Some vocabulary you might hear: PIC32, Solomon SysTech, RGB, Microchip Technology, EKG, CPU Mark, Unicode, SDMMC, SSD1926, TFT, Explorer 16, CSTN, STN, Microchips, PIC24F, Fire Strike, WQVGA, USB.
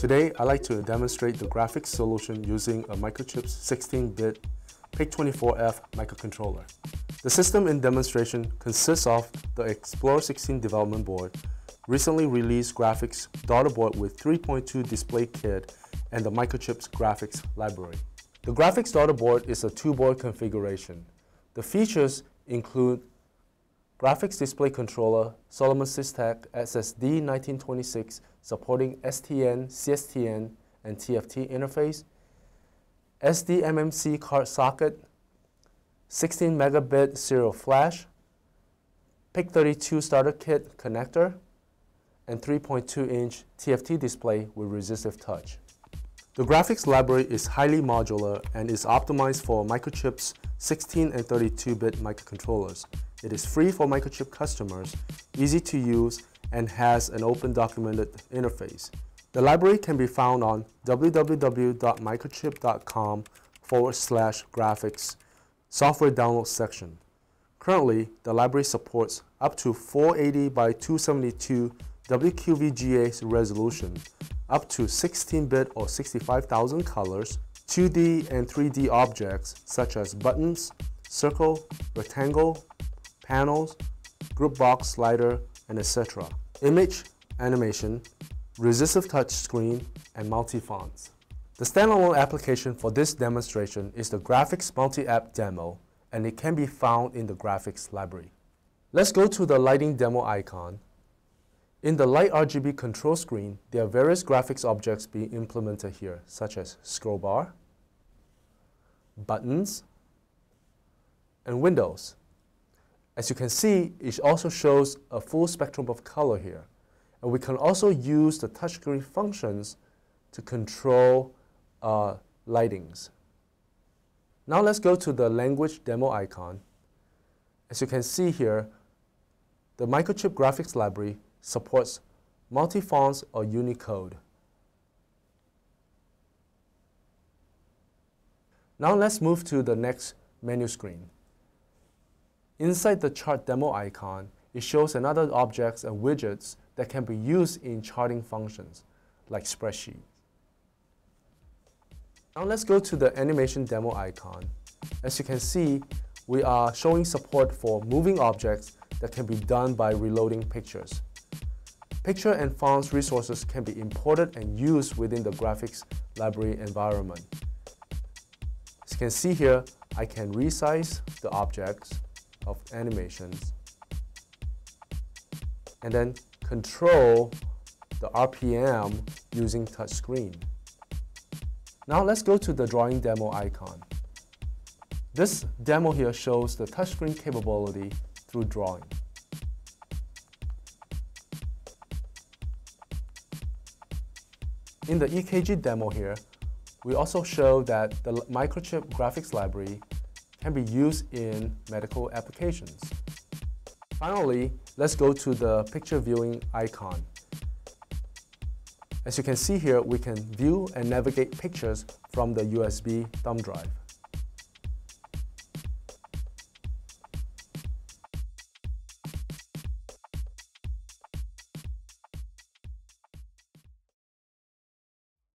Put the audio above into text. Today, I'd like to demonstrate the graphics solution using a Microchips 16-bit PIC24F microcontroller. The system in demonstration consists of the Explorer 16 development board, recently released graphics daughterboard with 3.2 display kit, and the Microchips graphics library. The graphics daughterboard is a two-board configuration. The features include graphics display controller, Solomon SysTech SSD1926 supporting STN, CSTN, and TFT interface, SDMMC card socket, 16 megabit serial flash, PIC32 starter kit connector, and 3.2-inch TFT display with resistive touch. The graphics library is highly modular and is optimized for Microchip's 16 and 32-bit microcontrollers. It is free for Microchip customers, easy to use, and has an open documented interface. The library can be found on www.microchip.com/graphics software download section. Currently, the library supports up to 480 by 272 WQVGA resolution, up to 16-bit or 65,000 colors, 2D and 3D objects such as buttons, circle, rectangle, panels, group box slider, and etc. Image, animation, resistive touchscreen, and multi-fonts. The standalone application for this demonstration is the Graphics Multi-App Demo, and it can be found in the graphics library. Let's go to the lighting demo icon. In the light RGB control screen, there are various graphics objects being implemented here, such as scroll bar, buttons, and windows. As you can see, it also shows a full spectrum of color here. And we can also use the touchscreen functions to control lightings. Now let's go to the language demo icon. As you can see here, the Microchip graphics library supports multi-fonts or Unicode. Now let's move to the next menu screen. Inside the chart demo icon, it shows another objects and widgets that can be used in charting functions, like spreadsheets. Now let's go to the animation demo icon. As you can see, we are showing support for moving objects that can be done by reloading pictures. Picture and fonts resources can be imported and used within the graphics library environment. As you can see here, I can resize the objects of animations and then control the RPM using touchscreen. Now let's go to the drawing demo icon. This demo here shows the touchscreen capability through drawing. In the EKG demo here, we also show that the Microchip graphics library can be used in medical applications. Finally, let's go to the picture viewing icon. As you can see here, we can view and navigate pictures from the USB thumb drive.